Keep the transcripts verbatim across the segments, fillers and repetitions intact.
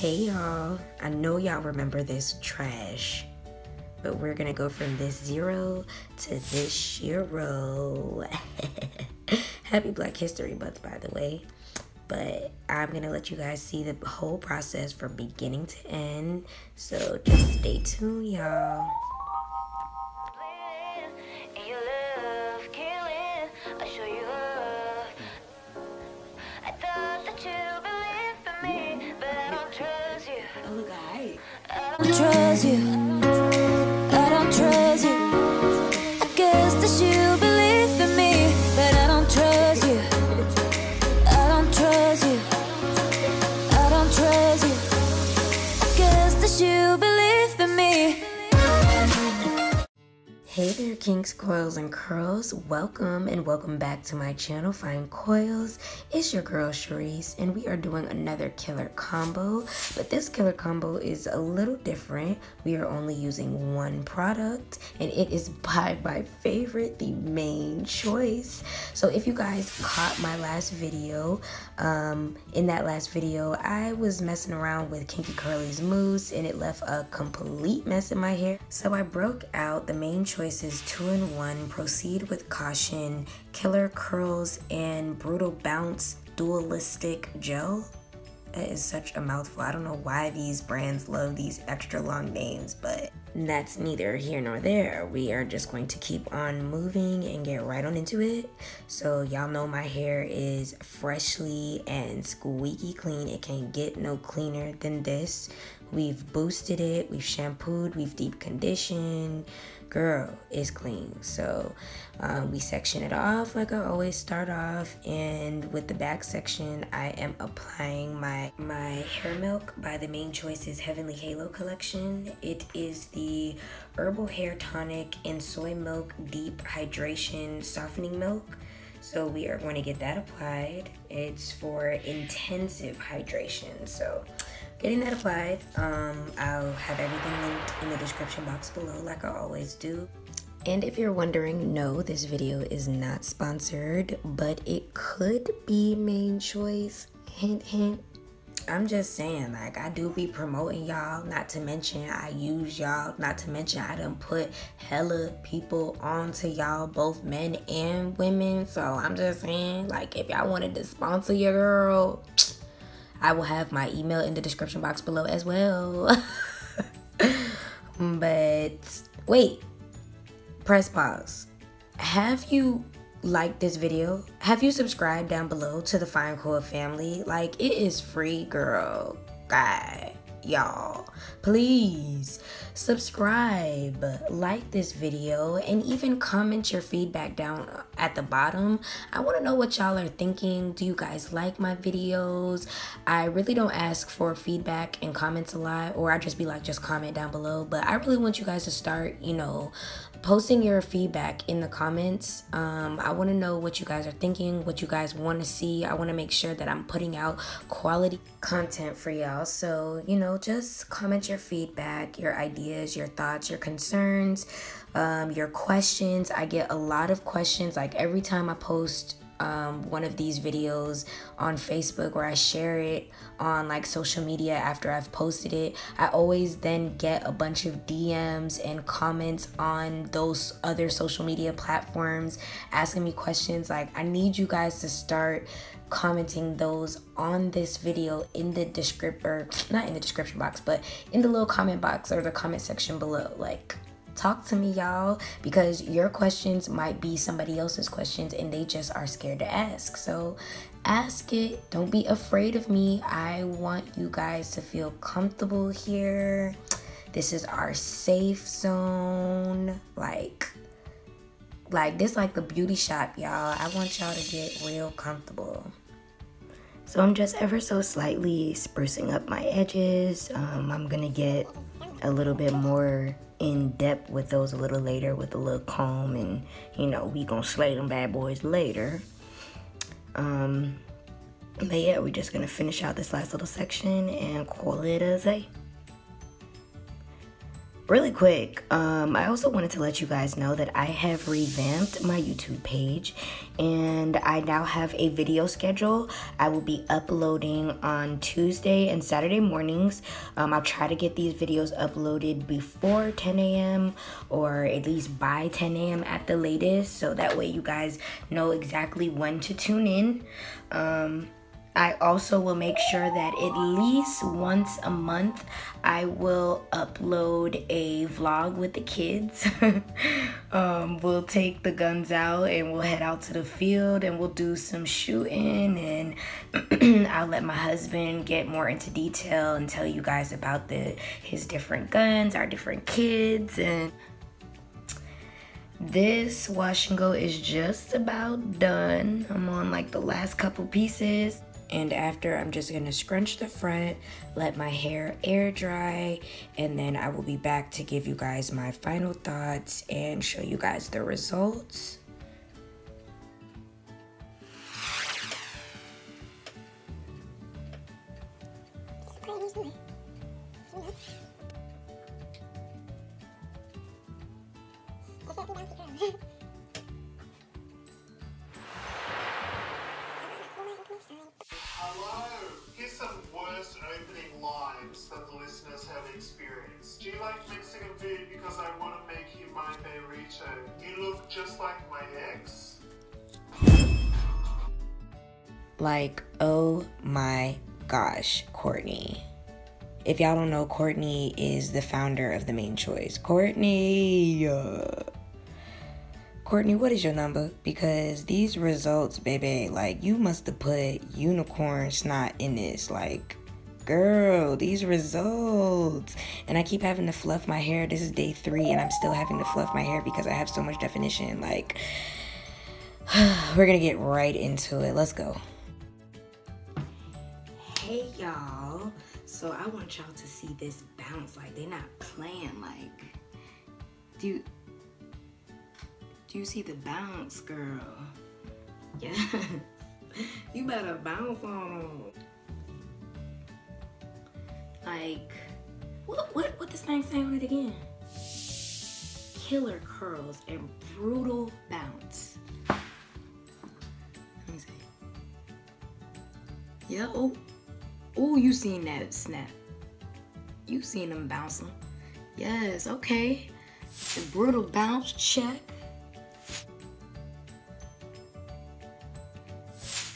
Hey y'all, I know y'all remember this trash, but we're gonna go from this zero to this shiro. Happy Black History Month, by the way. But I'm gonna let you guys see the whole process from beginning to end, so just stay tuned, y'all. Trust you, I don't trust you. I guess that you believe in me, but I don't trust you. I don't trust you. I don't trust you. I guess that you believe in me. Hey there, Kinks, Coils, and Curls. Welcome and welcome back to my channel, Fine Coils. It's your girl Charisse, and we are doing another killer combo, but this killer combo is a little different. We are only using one product, and it is by my favorite, the Mane Choice. So if you guys caught my last video, um, in that last video, I was messing around with Kinky Curly's mousse, and it left a complete mess in my hair. So I broke out the Mane Choice's two in one Proceed With Caution Killer Curls and Brutal Bounce Dualistic Gel. That is such a mouthful. I don't know why these brands love these extra long names, but that's neither here nor there. We are just going to keep on moving and get right on into it. So y'all know my hair is freshly and squeaky clean. It can't get no cleaner than this. We've boosted it, we've shampooed, we've deep conditioned. Girl is clean. So um, we section it off like I always start off, and with the back section I am applying my my hair milk by the Mane Choice's Heavenly Halo collection. It is the herbal hair tonic and soy milk deep hydration softening milk, so we are going to get that applied. It's for intensive hydration, so getting that applied. um, I'll have everything linked in the description box below like I always do. And if you're wondering, no, this video is not sponsored, but it could be Mane Choice, hint hint. I'm just saying, like, I do be promoting y'all, not to mention I use y'all, not to mention I done put hella people onto y'all, both men and women. So I'm just saying, like, if y'all wanted to sponsor your girl, I will have my email in the description box below as well. But wait, press pause. Have you liked this video? Have you subscribed down below to the Fine Coil family? Like, it is free, girl. God, y'all, please subscribe, like this video, and even comment your feedback down at the bottom. I want to know what y'all are thinking. Do you guys like my videos? I really don't ask for feedback and comments a lot, or I just be like, just comment down below, but I really want you guys to start, you know, posting your feedback in the comments. um I want to know what you guys are thinking, what you guys want to see. I want to make sure that I'm putting out quality content for y'all, so you know, just comment your feedback, your ideas, your thoughts, your concerns, um your questions. I get a lot of questions, like every time I post Um, one of these videos on Facebook, where I share it on like social media after I've posted it, I always then get a bunch of D Ms and comments on those other social media platforms asking me questions. Like, I need you guys to start commenting those on this video in the descriptor, not in the description box, but in the little comment box or the comment section below. Like, talk to me, y'all, because your questions might be somebody else's questions and they just are scared to ask. So ask it. Don't be afraid of me. I want you guys to feel comfortable here. This is our safe zone. Like, like this, like the beauty shop, y'all. I want y'all to get real comfortable. So I'm just ever so slightly sprucing up my edges. Um, I'm gonna get a little bit more in depth with those a little later with a little comb, and you know, we gonna slay them bad boys later. Um but yeah, we're just gonna finish out this last little section and call it a day. Really quick, um, I also wanted to let you guys know that I have revamped my YouTube page and I now have a video schedule. I will be uploading on Tuesday and Saturday mornings. Um, I'll try to get these videos uploaded before ten A M or at least by ten A M at the latest, so that way you guys know exactly when to tune in. Um, I also will make sure that at least once a month I will upload a vlog with the kids. um, we'll take the guns out and we'll head out to the field and we'll do some shooting, and I'll let my husband get more into detail and tell you guys about the his different guns, our different kids. And this wash and go is just about done. I'm on like the last couple pieces. And after, I'm just gonna scrunch the front, let my hair air dry, and then I will be back to give you guys my final thoughts and show you guys the results. Like, oh my gosh, Courtney. If y'all don't know, Courtney is the founder of the Mane Choice. Courtney! Uh, Courtney, what is your number? Because these results, baby, like, you must have put unicorn snot in this. Like, girl, these results. And I keep having to fluff my hair. This is day three, and I'm still having to fluff my hair because I have so much definition. Like, we're gonna get right into it. Let's go. Hey y'all, so I want y'all to see this bounce. Like, they're not playing. Like, do you, do you see the bounce, girl? Yeah, you better bounce on. Like, what what what this thing saying with again? Killer curls and brutal bounce. Let me see. Yeah. Oh. Ooh, you seen that snap. You seen them bouncing. Yes, okay. The brutal bounce, check.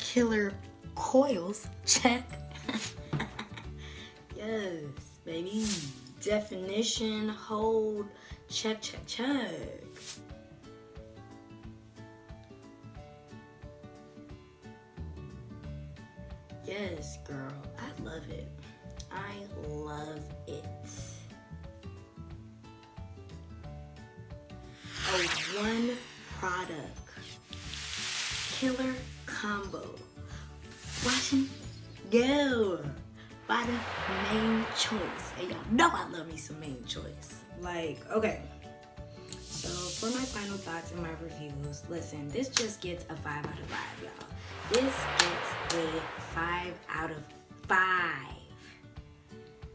Killer coils, check. Yes, baby. Definition, hold, check, check, check. Yes, girl. I love it. I love it. A one product killer combo. Watch and go by the Mane Choice. And y'all know I love me some Mane Choice. Like, okay. So for my final thoughts and my reviews, listen, this just gets a five out of five, y'all. This gets a five out of five.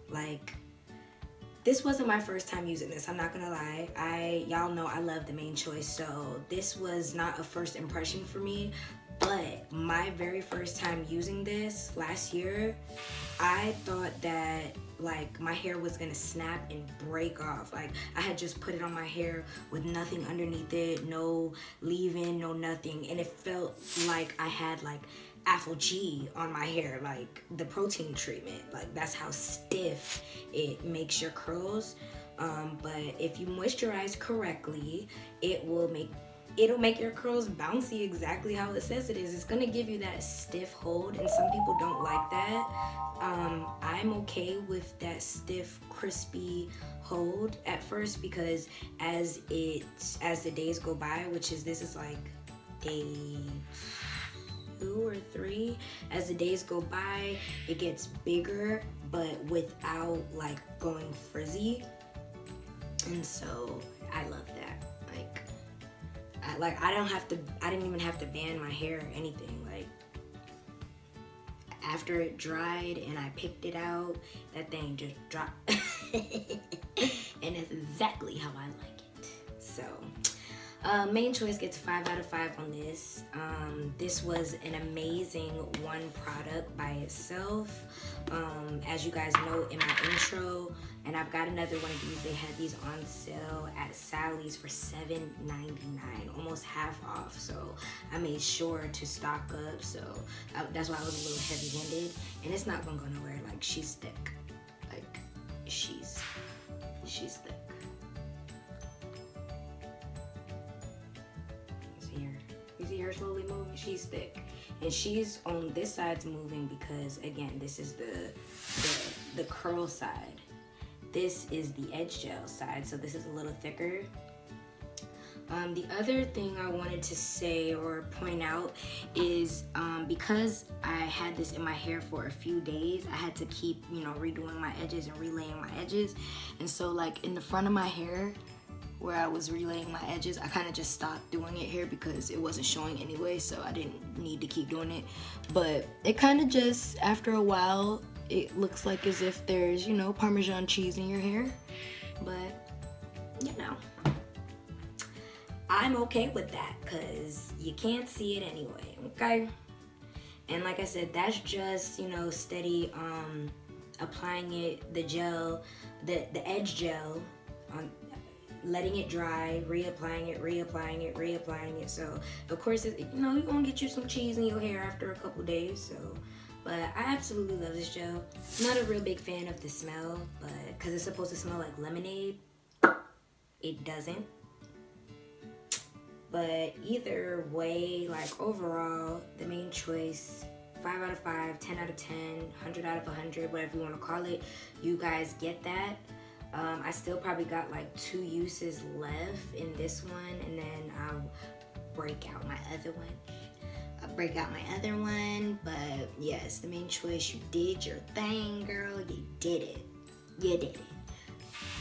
Like, this wasn't my first time using this, I'm not gonna lie. I y'all know I love the Mane Choice, so this was not a first impression for me, but my very first time using this last year, I thought that like my hair was gonna snap and break off. Like, I had just put it on my hair with nothing underneath it, no leave-in, no nothing, and it felt like I had like Afro G on my hair, like the protein treatment. Like, that's how stiff it makes your curls. Um, but if you moisturize correctly, it will make it'll make your curls bouncy exactly how it says it is. It's gonna give you that stiff hold, and some people don't like that. Um, I'm okay with that stiff, crispy hold at first, because as it as the days go by, which is this is like day two or three, as the days go by, it gets bigger, but without like going frizzy. And so I love that. Like, I, like I don't have to. I didn't even have to band my hair or anything. Like, after it dried and I picked it out, that thing just dropped. And that's exactly how I like it. So, uh, Mane Choice gets five out of five on this. Um, this was an amazing one product by itself. Um, as you guys know in my intro, and I've got another one of these, they had these on sale at Sally's for seven ninety-nine, almost half off, so I made sure to stock up, so I, that's why I was a little heavy-handed, and it's not gonna go nowhere. Like, she's thick, like, she's, she's thick. See her? You see her slowly moving? She's thick. And she's on this side's moving because, again, this is the, the, the curl side. This is the edge gel side, so this is a little thicker. Um, the other thing I wanted to say or point out is um, because I had this in my hair for a few days, I had to keep, you know, redoing my edges and relaying my edges. And so, like, in the front of my hair, where I was relaying my edges, I kind of just stopped doing it here because it wasn't showing anyway, so I didn't need to keep doing it. But it kind of just, after a while, it looks like as if there's, you know, Parmesan cheese in your hair. But, you know, I'm okay with that because you can't see it anyway, okay? And like I said, that's just, you know, steady um, applying it, the gel, the, the edge gel, on, letting it dry, reapplying it, reapplying it, reapplying it. So, of course, it, you know, you're going to get you some cheese in your hair after a couple days. So, but I absolutely love this gel. Not a real big fan of the smell, but because it's supposed to smell like lemonade, it doesn't. But either way, like overall, the Mane Choice, five out of five, ten out of ten, one hundred out of one hundred, whatever you want to call it, you guys get that. Um, I still probably got like two uses left in this one, and then I'll break out my other one. I'll break out my other one, but yes, the Mane Choice, you did your thing, girl. You did it. You did it.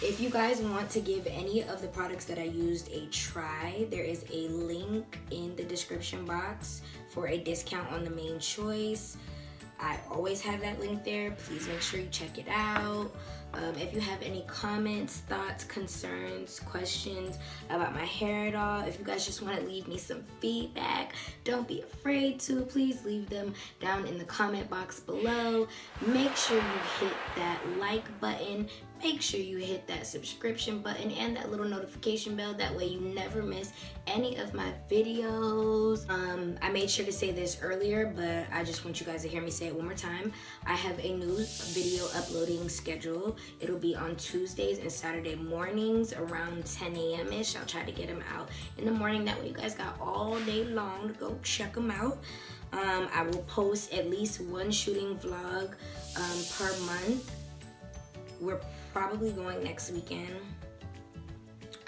If you guys want to give any of the products that I used a try, there is a link in the description box for a discount on the Mane Choice. I always have that link there. Please make sure you check it out. Um, if you have any comments, thoughts, concerns, questions about my hair at all, if you guys just want to leave me some feedback, don't be afraid to. Please leave them down in the comment box below. Make sure you hit that like button. Make sure you hit that subscription button and that little notification bell. That way you never miss any of my videos. Um, I made sure to say this earlier, but I just want you guys to hear me say it one more time. I have a new video uploading schedule. It'll be on Tuesdays and Saturday mornings around ten A M ish. I'll try to get them out in the morning. That way you guys got all day long to go check them out. Um, I will post at least one shooting vlog um, per month. We're probably going next weekend.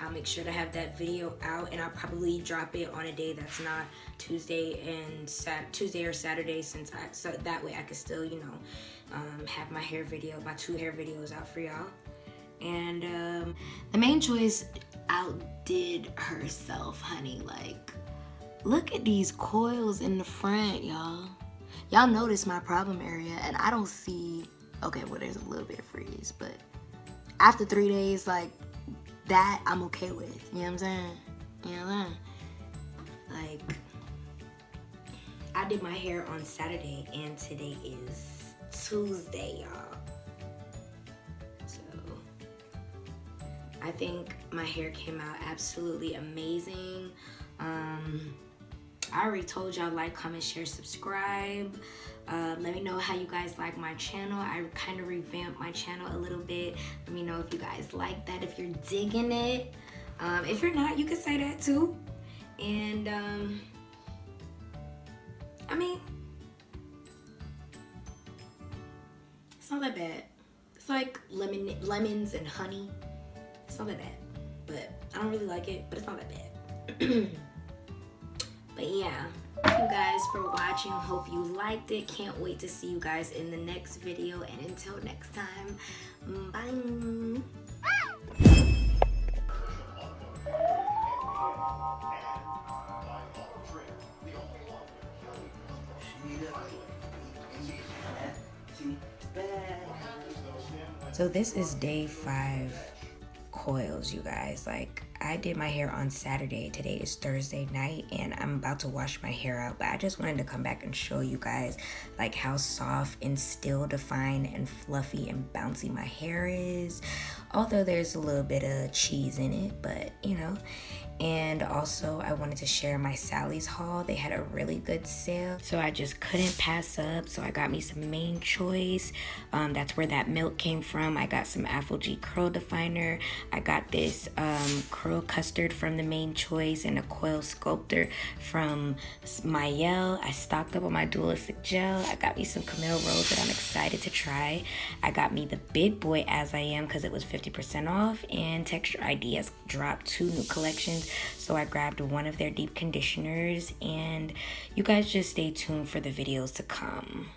I'll make sure to have that video out, and I'll probably drop it on a day that's not Tuesday and Sat Tuesday or Saturday, since I so that way I can still, you know, um, have my hair video, my two hair videos out for y'all. And um, the Mane Choice outdid herself, honey. Like, look at these coils in the front, y'all. Y'all notice my problem area, and I don't see. Okay, well, there's a little bit of freeze, but after three days, like, that I'm okay with. You know what I'm saying? You know what I'm saying? Like, I did my hair on Saturday, and today is Tuesday, y'all. So, I think my hair came out absolutely amazing. Um... I already told y'all, like, comment, share, subscribe. Uh, let me know how you guys like my channel. I kind of revamped my channel a little bit. Let me know if you guys like that, if you're digging it. Um, if you're not, you can say that too. And, um, I mean, it's not that bad. It's like lemon, lemons and honey. It's not that bad, but I don't really like it, but it's not that bad. But yeah, thank you guys for watching. Hope you liked it. Can't wait to see you guys in the next video. And until next time, bye. Ah! So this is day five coils, you guys. Like, I did my hair on Saturday. Today is Thursday night and I'm about to wash my hair out, but I just wanted to come back and show you guys like how soft and still defined and fluffy and bouncy my hair is, although there's a little bit of cheese in it, but you know. And also I wanted to share my Sally's haul. They had a really good sale, so I just couldn't pass up. So I got me some Mane Choice. Um, that's where that milk came from. I got some Afro G curl definer. I got this um, Curl Custard from the Mane Choice and a Coil Sculptor from Myel. I stocked up on my Dualistic gel. I got me some Camille Rose that I'm excited to try. I got me the big boy As I Am because it was fifty percent off, and Texture Ideas dropped two new collections. So I grabbed one of their deep conditioners, and you guys just stay tuned for the videos to come.